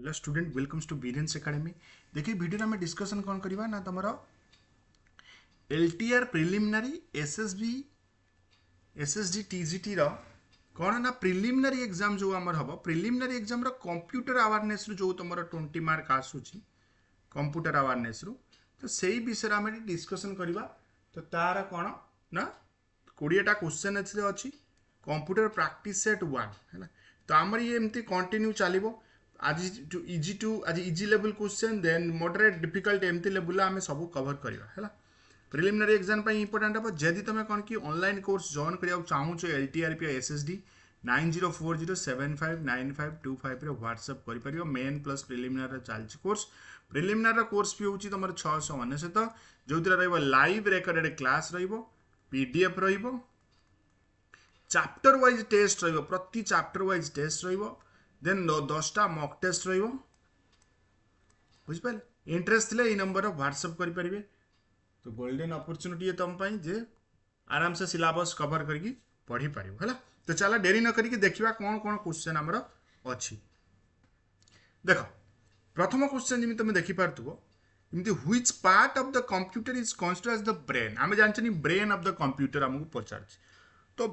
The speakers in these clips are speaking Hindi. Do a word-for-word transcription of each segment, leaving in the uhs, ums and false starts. Hello student, welcomes to Biren's academy. देखिए वीडियो में डिस्कशन कौन करवा ना तुम LTR preliminary SSB SSG TGT रो कौन ना प्रिलिमिनरी एग्जाम जो आमर हम प्रिलिमिनरी एग्जाम रो कंप्यूटर अवेयरनेस जो तुम ट्वेंटी मार्क आसूची कंप्यूटर अवेयरनेस रु तो सही विषय आम डिस्कशन करवा। तो तार कौन ना कोड़ीटा क्वेश्चन एथि अच्छी कंप्यूटर प्रैक्टिस सेट वन है तो आमर ये एमती कंटिन्यू चलो। आज जो इजी टू आज easy level question then moderate difficult एमती लेवल आम सब कवर करवा। प्रिलिमिनरी एग्जाम पर इंपोर्टेंट हम जदि तुम कौन कि ऑनलाइन कोर्स जॉइन कराया चाहूँ एलटीआरपी या SSD nine zero four zero seven five nine five two five WhatsApp कर मेन प्लस प्रिलिमिनरी चलती कोर्स। प्रिलिमिनरी कोर्स भी होती तुम छःश अनेशत जो live recorded class PDF chapter wise test प्रति चैप्टर वाइज टेस्ट र देन दसटा मॉक टेस्ट बुझिपारे। इंटरेस्ट थे ये नंबर व्हाट्सएप करें तो गोल्डन अपॉर्चुनिटी तुम जे आराम से सिलेबस कवर करके पढ़ी पार है। तो चल डेरी न करके देखा कौन कौन क्वेश्चन आमर अच्छी। देख प्रथम क्वेश्चन जमी तुम देखिपुव एमती which part of the computer is considered as the brain. आम जानते ब्रेन ऑफ द कंप्यूटर आमको पचार तो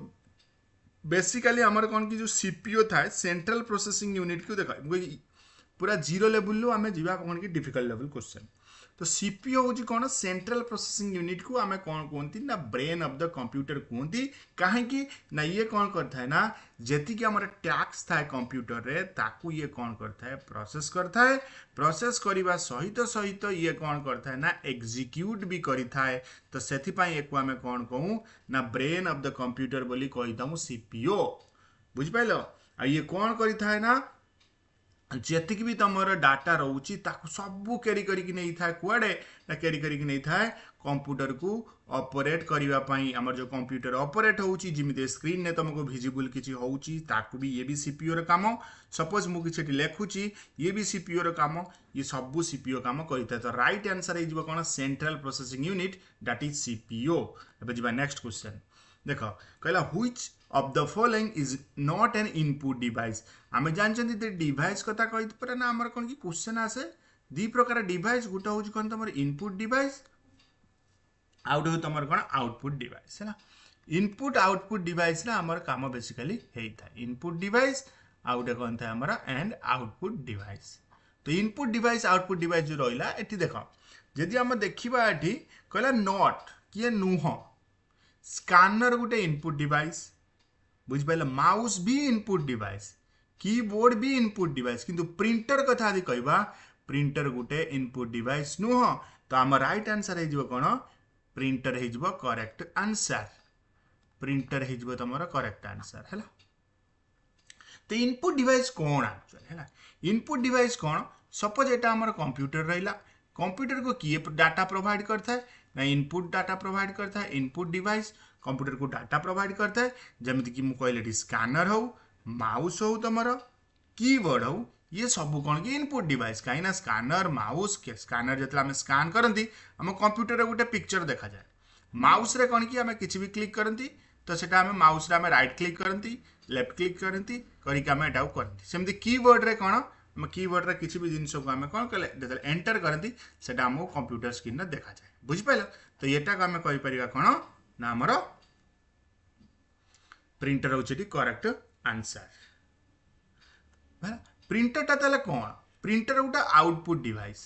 बेसिकली आमर कौन कि जो सीपीयू थाए सेंट्रल प्रोसेसिंग यूनिट को देखा पूरा जीरो लेवल लो आम जीवा कौन कि डिफिकल्ट लेवल क्वेश्चन। तो सीपीयू हूँ कौन सेंट्रल प्रोसेसिंग यूनिट को आम कौन कहती ना ब्रेन ऑफ द कंप्यूटर कहती कहीं ना ये कौन करता है ना जीक आम टैक्स थाए कंप्यूटर रे ताकू ये कौन करता है प्रोसेस करता है प्रोसेस करवा सहित सहित ये कौन करता है ना एग्जीक्यूट भी करें। तो से आम कौन कहूँ ना ब्रेन ऑफ द कंप्यूटर बोली कहीदूँ सीपीयू बुझिपाल। आ ये कौन करें ना जेतिक भी तुम डाटा रोचे ताकू सबू कैरी करके नहीं था कुआडे ना कैरी करके नहीं था कंप्यूटर को ऑपरेट करने आमर जो कंप्यूटर ऑपरेट होमती स्क्रीन ने तुमको भिजिबुल किसी होकू भी ये भी सीपीयू रो काम। सपोज मु किसी लिखुची ये भी सीपीयू रो काम ये सबू सीपीयू काम करें। तो राइट आंसर हो कौन central processing unit that is CPU. एबे नेक्स्ट क्वेश्चन देख कहला which of the following is not an input device. आम जानते डिवाइस कथा कही ना आम कौन कि क्वेश्चन आसे दी प्रकार डिवाइस गोटे हूँ कौन तुम इनपुट डिवाइस आउ गोटे तुम कौन आउटपुट डिवाइस है। इनपुट आउटपुट डिवाइस ना आम काम बेसिकली होता है इनपुट डिवाइस आउ गोटे कौन था आमर एंड आउटपुट डिवाइस। तो इनपुट डिवाइस आउटपुट डिवाइस जो रहा ये देख जदि आम देखा ये कहला नॉट किए नुह स्कैनर गोटे इनपुट डिवाइस बुझिपाल माउस भी इनपुट डिवाइस कीबोर्ड भी इनपुट डिवाइस किंतु प्रिंटर कथा यदि कहवा प्रिंटर गोटे इनपुट डिवाइस नुह। तो आम राइट आंसर हो कौन प्रिंटर हो करेक्ट आंसर प्रिंटर हो तुम करेक्ट आंसर है। तो इनपुट डिवाइस कौन एक्चुअली है इनपुट डिवाइस कौन सपोज एटा आमर कंप्यूटर रहा कंप्यूटर को किए डाटा प्रोवाइड करता है ना इनपुट डाटा प्रोवाइड करता है इनपुट डिवाइस कंप्यूटर को डाटा प्रोवाइड करता है जमीती कि मुझे स्कैनर हो माउस हो तुम कीबोर्ड हो ये सब कौन कि इनपुट डिवाइस कहीं स्कैनर माउस स्कैनर जितने आम स्कैन करती आम कंप्यूटर गोटे पिक्चर देखा जाए माउस रे कौन कि आम किसी भी क्लिक करती तो सेटा आम माउस आम राइट क्लिक करती लेफ्ट क्लिक करती करती कीबोर्ड रे कौन आम कीबोर्ड रे किसी भी जिनस को आम कौन कले जो एंटर करती से आमको कंप्यूटर स्क्रीन देखा जाए बुझिपाल। तो ये आम कहीपर कौन ना आमर प्रिंटर होची करेक्ट आंसर। प्रिंटर टा कौन प्रिंटर गोटे आउटपुट डिवाइस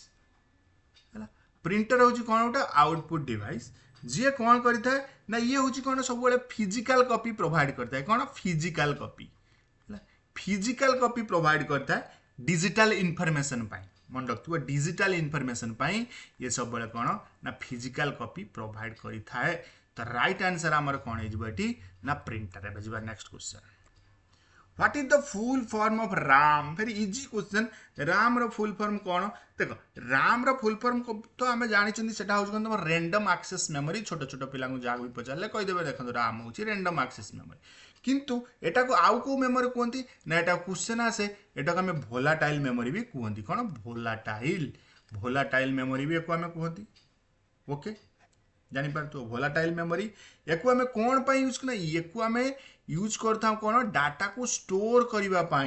है प्रिंटर हूँ कौन गोटे आउटपुट डिवाइस जी कौन करता है ना ये हूँ कौन सब फिजिकल कॉपी प्रोवाइड करता है कौन physical copy physical copy provide करता है डिजिटल इनफॉरमेशन मन रखु डिजिटल इनफॉरमेशन ये सब कौन ना फिजिकल कॉपी प्रोवाइड करता है। तो राइट आंसर आमर कौन होटी ना प्रिंटर है। बुझा next question what is the full form of RAM very easy question RAM रो फुल फॉर्म कौन देख राम रो फुल फॉर्म तो आम जानी से तुम रैंडम एक्सेस मेमोरी छोट छोट पिला जहाँ भी पचारे कहीदेवे देखो राम हूँ रैंडम एक्सेस मेमोरी किंतु एटा को आउ को मेमोरी कहती ना एटा क्वेश्चन आसे एटा को आम भोलाटाइल मेमोरी भी कहती कौन भोलाटाइल भोलाटाइल मेमोरी भी आम कहती ओके जानी पार तो भोलाटाइल मेमोरी याकू आम कौन पाई यूज करना याकू आम यूज करता कौन डाटा को स्टोर करने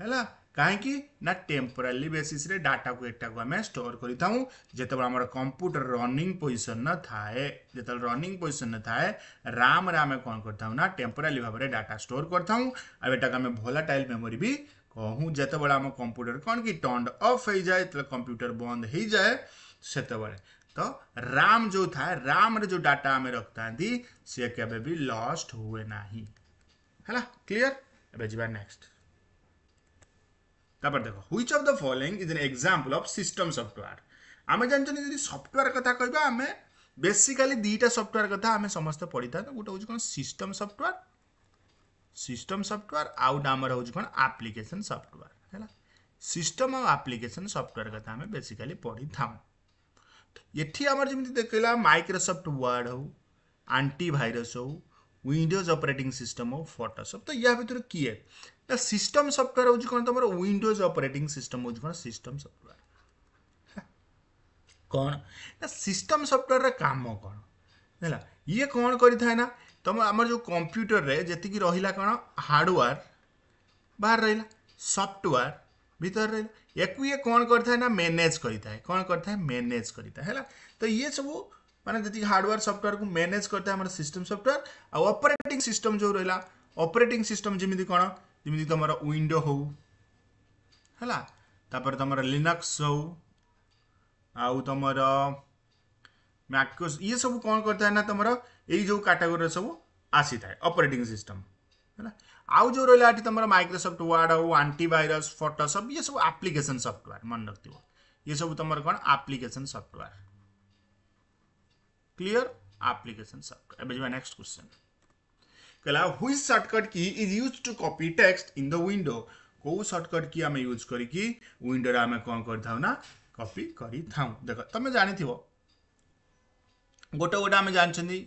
है कहीं ना टेम्पोराली बेसीस रे डाटा को एक आम स्टोर कर कंप्यूटर रनिंग पोजिशन न थाए जो रनिंग पोजिशन न थाए राम आम कौन करना टेम्पोराली भाव में डाटा स्टोर करें भोलाटाइल मेमोरी भी कहूँ जिते बड़ा आम कंप्यूटर कौन कि टर्न ऑफ हो जाए कंप्यूटर बंद हो जाए से तो राम जो था राम रे जो डाटा आम रखता सी केवे भी लॉस्ट हुए ना है क्लीयर। अब जी नेक्स्ट तापर देखो which of the following is an example of system software आम जानते सॉफ्टवेयर कथा कहबा आम बेसिकली दीटा सॉफ्टवेयर कथा आम समस्त पढ़ी था गोटे हूँ कौन सिस्टम सॉफ्टवेयर सिस्टम सॉफ्टवेयर आउट आमर हूँ कौन एप्लिकेशन सॉफ्टवेयर है सिस्टम आ एप्लिकेशन सॉफ्टवेयर कथा आम बेसिकली पढ़ी था ये आम जमी देखा माइक्रोसॉफ्ट वर्ड हो एंटीवायरस हो विंडोज ऑपरेटिंग सिस्टम हो फोटोशॉप तो या भर किए तो सिस्टम सॉफ्टवेयर हूँ कौन तुम विंडोज ऑपरेटिंग सिस्टम हूँ कौन सिस्टम सॉफ्टवेयर कौन ना सिस्टम सॉफ्टवेयर काम कौन है ये कौन करना तुम आम जो कंप्यूटर रे जी रहा कौन हार्डवेयर बाहर रहा सॉफ्टवेयर भीतर रहा याकू ये कौन करना मैनेज करें कौन करें मैनेज करें तो ये सब माने जी हार्डवेयर सॉफ्टवेयर को मैनेज करता है हमारा सिस्टम सॉफ्टवेयर आ ऑपरेटिंग सिस्टम जो रहा ऑपरेटिंग सिस्टम जमी कौन जमी तुम विंडो हो तापर तुम लिनक्स हो आउ तुम मैकोस ये सब कौन करता है ना तुम यो कैटेगोरी सब आसी था ऑपरेटिंग सिस्टम है आउ जो रहा तुम माइक्रोसॉफ्ट वर्ड हो एंटीवायरस फोटोशॉप ये सब एप्लिकेशन सॉफ्टवेयर मन रख ये सब तुम कौन application software clear application software. अब जी नेक्स्ट क्वेश्चन कहला which shortcut key is used to copy text in the window को शॉर्टकट की आम यूज करके विंडो रे आम कौन करथाउ ना कॉपी करी थाउ देख तुम जानिथिबो गोटे गोटे आम जानछनी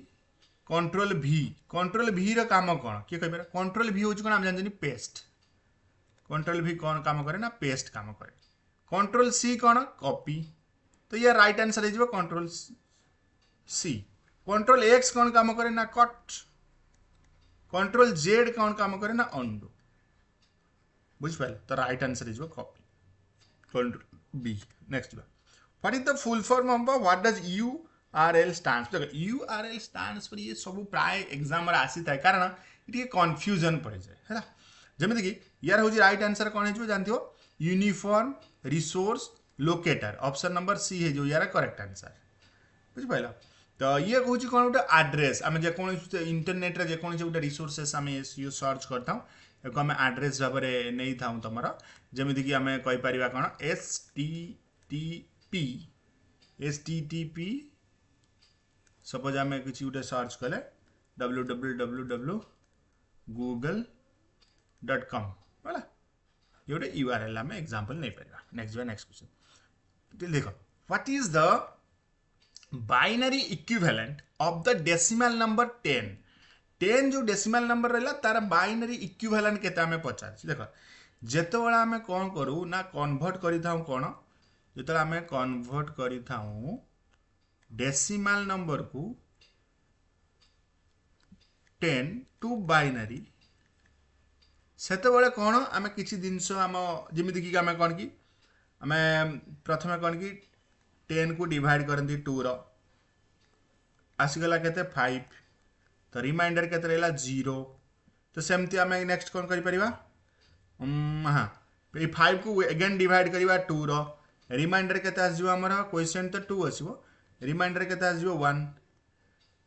कंट्रोल भी कंट्रोल भी रो काम कोन के कहबे कंट्रोल भी होछ कोन आम जानछनी पेस्ट कंट्रोल भी कोन काम करे ना पेस्ट काम करे कंट्रोल सी कोन कॉपी तो ये राइट आंसर हे जेबो कंट्रोल सी कंट्रोल एक्स कौन काम करे ना कट कंट्रोल जेड कौन काम करे ना अंडू बुझे तो right answer is copy control B. Next what is the full form of what does U R L stands देख यू आर एल स्टैंड्स पर ये सब प्राय एग्जाम आसी था कारण ये कन्फ्यूजन पड़ जाए है जमीक कि यार हूँ राइट आंसर कौन हो जानते हो uniform resource locator option number C है जो यार करेक्ट आंसर बुझे तो ये कौन गोटे आड्रेस आम जेकोसी इंटरनेट जेकोसी गोटे रिसोर्सेस आम ये सर्च करताऊँ आड्रेस भाव में नहीं था तुम जमीक आम कहीपर कौन S T T P S T T P suppose आम कि गोटे सर्च कले W W W W Google dot com है ये गोटे यू आर एल आम एग्जाम्पल नहीं पार। नेक्स्ट नेक्स्ट क्वेश्चन देख what is the binary equivalent of the decimal number ten ten जो डेसिमल नंबर रहा तार बाइनरी इक्विवेलेंट के पचार देख जो बड़ा आम कौन करूँ ना कन्वर्ट कर आम कन्वर्ट कर डेसिमल नंबर को टेन टू बाइनरी से कौन आम कि जिनस जमीक आम कौन कि आम प्रथम कौन कि टेन को डिवाइड करती टू रो आसीगला के फाइव तो रिमाइंडर के जीरो तो सेमती आम नेक्स्ट कौन कर हाँ फाइव को एगेन डिवाइड करवा टू रो रिमाइंडर के आमर क्वेश्चन तो टू आस रिमाइंडर के वन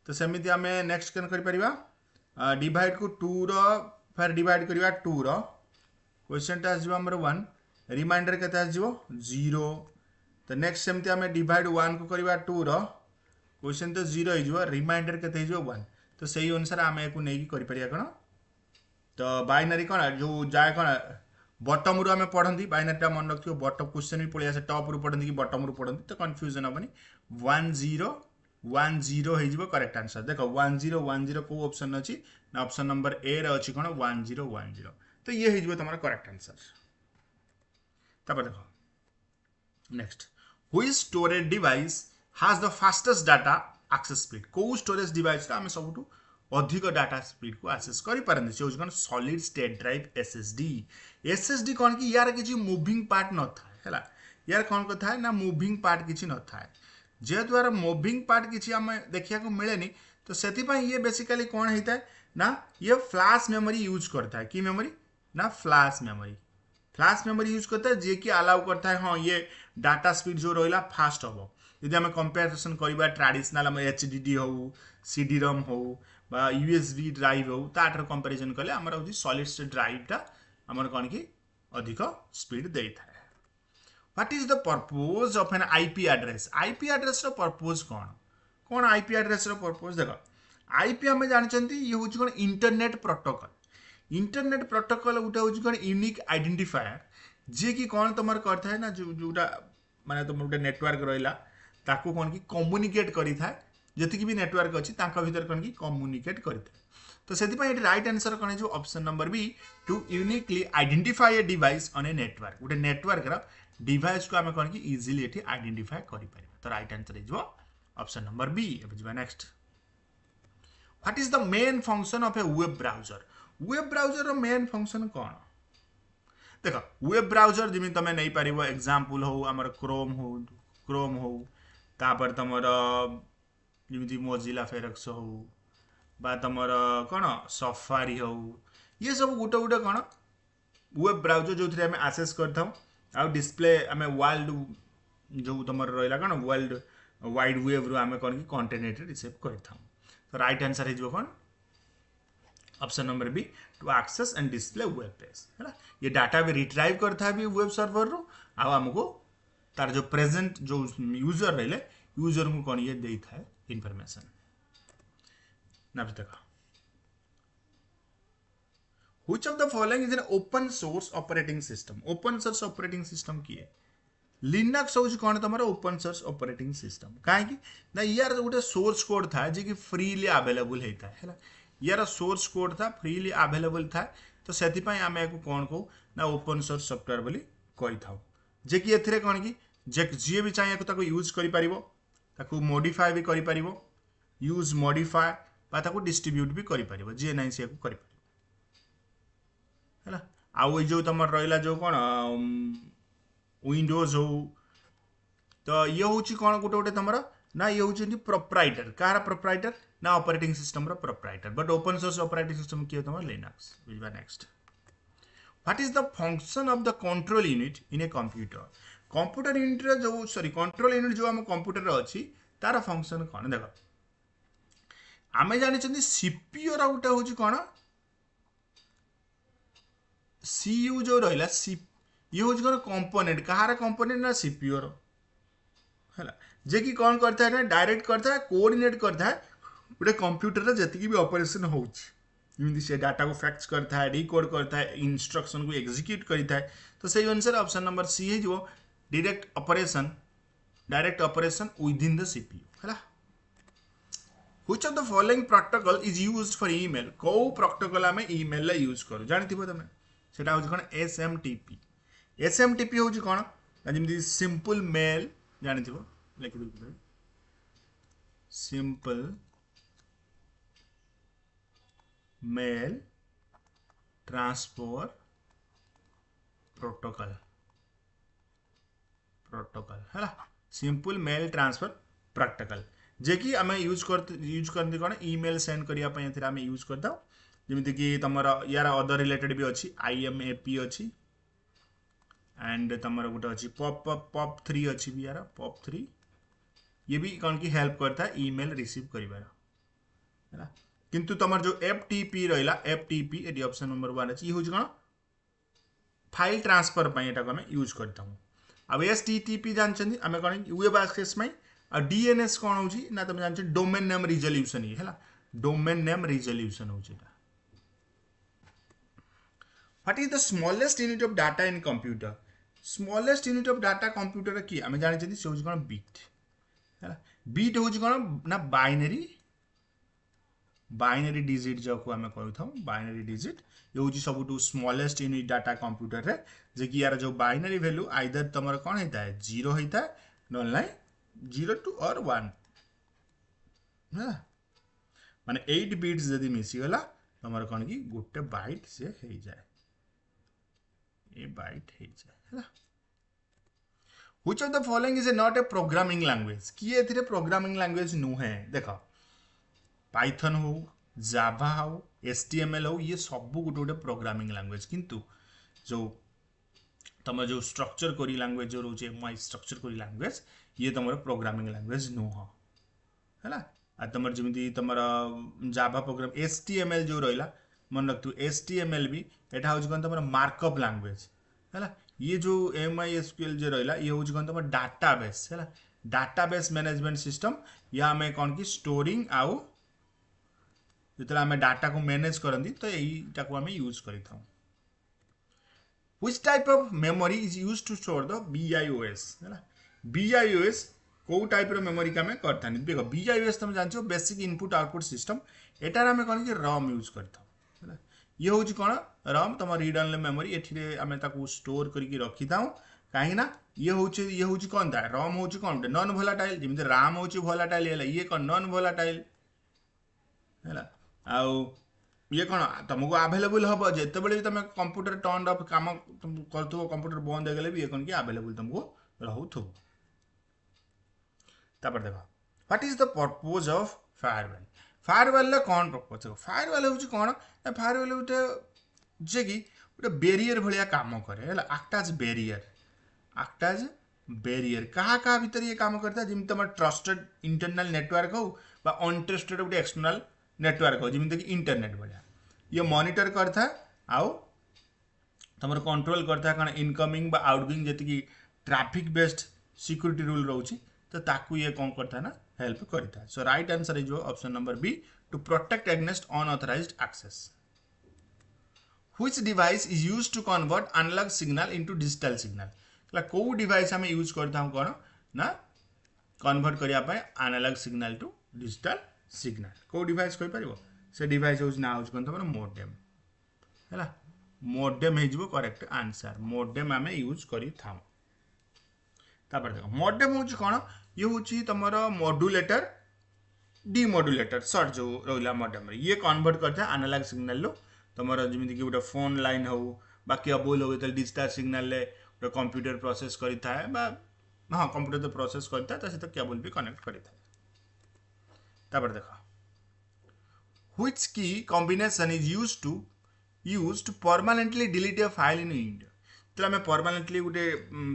तो सेमती आम नेक्स्ट कौन कर डिवाइड को टू रो फिर डिवाइड करवा टू रो क्वेश्चन आसमर वन रिमाइंडर के जीरो तो नेक्स्ट सेमती आम डिवाइड वन को करवा टू रो क्वेश्चन तो जीरो हो रिमाइंडर के वन तो सही अनुसार आम एक नहीं कौन तो बाइनरी कौन जो जाए कौन बॉटम रु आम पढ़ती बाइनरी मन रखो बॉटम क्वेश्चन भी पलि आसे टॉप रु पढ़ती कि बॉटम रु पढ़ती तो कन्फ्यूजन हेनी one zero one zero correct answer देख वन जीरो वन जीरो कौ ऑप्शन अच्छी ना ऑप्शन नंबर ए रे अच्छी कौन वन जीरो वन जीरो तो ये हो तुम करेक्ट आंसर। तब देख next Which storage device has the fastest data access speed? को स्टोरेज डिवाइस आम सब अधिक डाटा स्पीड को एक्सेस करें सी हूँ solid state drive SSD SSD कौन कि यार किसी मूविंग पार्ट न था है यार कौन को था ना मूविंग पार्ट किसी न था जेहेतु यार मूविंग पार्ट किसी आम देखा मिले तो से ये बेसिकली कौन होता है ना ये फ्लैश मेमोरी यूज करता है कि मेमोरी ना flash memory flash memory use करता है जे कि अलाउ करता है हाँ ये डाटा स्पीड जो रहा फास्ट हम यदि आम कंपेरिजन करवा ट्रेडिशनल एच डी डी हो सी डी रम हो यूएसबी ड्राइव हो तार कंपेरिजन कले आमर हूँ सॉलिड स्टेट ड्राइवटा आमर कौन कि अधिक स्पीड दे था what is the purpose of an IP address IP address रो पर्पोज कौन कौन आईपी एड्रेस रो पर्पोज देख आईपी आम जानते ये हूँ कौन इंटरनेट प्रोटोकॉल इंटरनेट प्रोटोकॉल गोटे हूँ कौन यूनिक आइडेंटिफायर जी कि कौन तुम करता है ना जो जोटा माने तुम गोटे नेटवर्क रहा ताकू कौन कि कम्युनिकेट करी था जतिक भी नेटवर्क अच्छी भर कौन कि कम्युनिकेट करी था तो से राइट आंसर कौन है option number B to uniquely identify a device on a network गोटे नेटवर्क रो डिवाइस को आम कौन कि इजिली ये आइडेंटिफाई कर तो राइट आंसर हो ऑप्शन नंबर बी एवं next what is the main function of a web browser web browser रो मेन फंक्शन कौन देख वेब ब्राउजर जमी तुम नहीं पार एग्जाम्पल हो आम क्रोम हो क्रोम हो तापर तुम जमी मोजिला फेरक्स हो बा तुम कौन सफारी हो ये सब गोटे गोटे कौन वेब ब्राउजर जो थे आसेस कर डिस्प्ले आम वर्ल्ड जो तुम रहा कौन वर्ल्ड वाइड वेब रु आम कौन कि कंटेंट रिसीव कर राइट आंसर हो कौन option number B to access and display web page है ये डाटा भी रिट्राइव करता है वेब सर्वर रु आमको तार जो प्रेजेंट जो यूजर रहिले यूजर को कौन ये दे था इनफॉरमेशन ना देखा which of the following is an open source operating system open source operating system किए लिनक्स हूँ कौन तुम ओपन सोर्स ऑपरेटिंग सिस्टम कहीं ना यार गोटे सोर्स कोड था जे कि फ्रीली अवेलेबल होता है यार सोर्स कोड था फ्रीली अवेलेबल था तो से आम या कौन कहू ना ओपन सोर्स सॉफ्टवेयर बोली कही था जे कि एथिरे कौन कि जी भी चाहिए ताको यूज कर मॉडिफाई भी कर यूज मॉडिफाई बात डिस्ट्रीब्यूट भी कर जी ना सी कर जो तुम रहा जो कौन विंडोज हो तो ये हूँ कौन गोटे गोटे तुम ना ये हूँ प्रोप्राइटर कहार प्रोप्राइटर ना ऑपरेटिंग सिस्टम रो proprietor but open source operating system किए तुम लिनक्स बुझा next what is the function of the control unit in a computer computer unit जो सॉरी कंट्रोल यूनिट जो हम कंप्यूटर अच्छी तार फंक्शन कौन देख आम जानी सीपीयू रोटे हूँ कौन सीयू जो रहा ये हूँ कौन कंपोनेंट कहार कंपोनेंट ना सीपीयू रो है जे कि कौन करता है ना डायरेक्ट करता है कोऑर्डिनेट करता है गोटे कंप्यूटर जतिक भी ऑपरेशन हो से डाटा को फैक्ट्स करता है डिकोड करता है इंस्ट्रक्शन को एग्जीक्यूट करता है तो सही आंसर ऑप्शन नंबर सी है जो direct operation direct operation within the CPU है which of the following protocol is used for email को प्रोटोकॉल आम ईमेल यूज करूँ जानथिबो तुम सेटा हो कौन एसएमटीपी एसएमटीपी हो कौन जमी सिंपल मेल जानथिबो लिखिदे simple mail transfer protocol protocol है सिंपल मेल ट्रांसफर प्रोटोकॉल जे कि आम यूज कर यूज करते कौन ईमेल सेंड करने यूज कर दो जमीती कि तुम यार अदर रिलेटेड भी अच्छी आईएमएपी अच्छी एंड तुम गोटे अच्छी पॉप पॉप थ्री अच्छी भी यार पॉप थ्री ये भी कौन कि हेल्प करता है ईमेल रिसीव कर किंतु तमर जो एफटीपी रहा एफटीपी ये ऑप्शन नंबर वन अच्छी हूँ कौन फाइल ट्रांसफर पर यूज करता हूँ अब एसटीटीपी जानते आम कौन वेब एक्सेस और डीएनएस कौन हो ना तुम जानते डोमेन नेम रिजोल्यूशन ये है डोमेन नेम रिजोल्यूशन हो what is the smallest unit of data in computer smallest unit of data computer किए आम जानते से हूँ कौन बीट है बीट हूँ कौन ना बाइनरी बाइनरी डिजिट जो आम कही बाइनरी डिजिट ये हूँ सबुठ स्मॉलेस्ट यूनिट डाटा कंप्यूटर रे जे कि यार जो बाइनरी वैल्यू आइदर तुम कौन होता है जीरो होता है नॉन जीरो टू और वन माने eight bits जदि मिसी होला तमर कोन की गुटे बाइट से हे जाय ए बाइट हे जाय हला. Which of the following is not a programming language? की एथिरे प्रोग्रामिंग लैंग्वेज नु है. देखो पाइथन हो, जावा हो, एचटीएमएल हो, ये सब गुटे गुटे प्रोग्रामिंग लैंग्वेज. किंतु जो तमर जो स्ट्रक्चर कोरी लैंग्वेज जो रोचे माय स्ट्रक्चर कोरी लैंग्वेज ये तमर प्रोग्रामिंग लैंग्वेज नु हो हला. आ तमर जेमि तमरा जावा प्रोग्राम एचटीएमएल जो रहला मन रखतु एचटीएमएल भी एटा हो कोन तमरा मार्कअप लैंग्वेज हला. ये जो एमआईएसक्यूएल जो रहला ये हो कोन तमरा डेटाबेस हला. डेटाबेस मैनेजमेंट सिस्टम या हमें कोन की स्टोरिंग आउ जतला हमें डाटा को मैनेज करंदी तो एटा को हमें यूज करिथाउ. Which type of memory is used to store the BIOS हला. बीआईओएस को टाइप रो मेमोरी का में करता नहीं. देखो बीआईओएस तुम जानछो बेसिक इनपुट आउटपुट सिस्टम एटा रे हमें कोन की राम यूज करता हला. ये होची कोन राम तुम रीड ऑनली मेमोरी एठी रे हमें ताको स्टोर करके रखी दाऊ काहे ना ये होची ये होची कोन दा राम होची कोन नॉन वोलेटाइल जेमते राम होची वोलेटाइल हला. ये कोन नॉन वोलेटाइल हला. आ ये कोन तुमको अवेलेबल हबो जते बेले तुम कंप्यूटर टर्न ऑफ काम करथु कंप्यूटर बंद हो गेले भी ये कोन की अवेलेबल तुमको रहउथु. तापर देखो what is the purpose of firewall. Firewall ला कोन पर्पस. फायरवॉल होची कोन फायरवॉल उठे जे की उठे बैरियर भलिया काम करे हला. Act as barrier act as barrier कहा कहा भीतर ये काम करता जिम तुम ट्रस्टेड इंटरनल नेटवर्क हो बा अनट्रस्टेड उठे एक्सटर्नल नेटवर्क हो जिमि इंटरनेट भलिया ये मॉनिटर करता आउ तुम कंट्रोल करता कारण इनकमिंग बा आउटगोइंग जति ट्रैफिक बेस्ड सिक्योरिटी रूल रोचे तो ताकू ये कौन करता ना हेल्प करता. So right answer is option number B to protect against unauthorised access. Which device is used to convert analogue signal into digital signal. कोउ डिवाइस आम यूज करता कौन ना कन्वर्ट करने analogue signal to digital signal. को डिवाइस कोई परबो से डिवाइस हो ना हो कोन त मोडेम हैला. मोडेम हे जबो करेक्ट आंसर. मोडेम हमें यूज करी था. तापर देखो मोडेम हो कोन ये हो छि तमरो मॉड्यूलेटर डीमॉड्यूलेटर शॉर्ट जो रोला मोडेम रे ये कन्वर्ट करता एनालॉग सिग्नल लो तमरो जेमि कि उटा फोन लाइन हो बा के बोल हो त डिजिटल सिग्नल ले कंप्यूटर प्रोसेस करी था बा हां कंप्यूटर तो प्रोसेस करता त से त केबल भी कनेक्ट करी था. तापर देखो which key combination is used to used to permanently delete a file in window. तो हमें परमानेंटली गुटे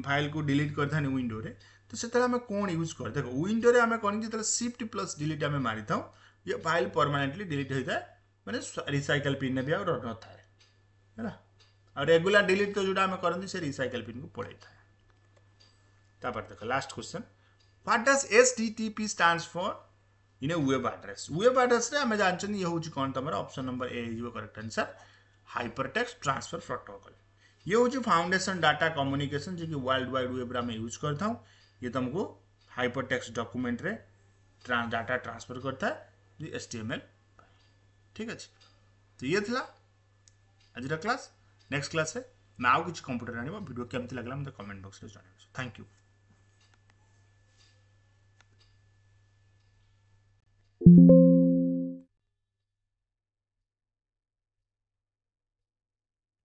फाइल को डिलीट करथा नि विंडो रे तो सेतले हमें कोन यूज कर. देखो विंडो रे हमें कोन जेतले शिफ्ट प्लस डिलीट हमें मारि था ये फाइल परमानेंटली डिलीट होता माने रिसाइकल पिन ने भी और न थाए हैला. और रेगुलर डिलीट तो जोडा हमें करंदी से रिसाइकल पिन को पड़े था. तापर देखो last question what does HTTP stands for in a web address. Web address रे हम जानछन ये होची कोन तमरा option number A is correct answer hypertext transfer protocol. ये होची फाउंडेशन डाटा कम्युनिकेशन जे कि वर्ल्ड वाइड वेब रे हम यूज करथाउ. ये तुमको हाइपरटेक्स्ट डॉक्यूमेंट रे डाटा ट्रांसफर करता है एचटीएमएल. ठीक है तो ये थला आज रा क्लास. नेक्स्ट क्लास रे मैं आउ किछ कंप्यूटर आनिबो. वीडियो केमति लागला हम कमेंट बॉक्स रे जणाइबो. Thank you. Thank you.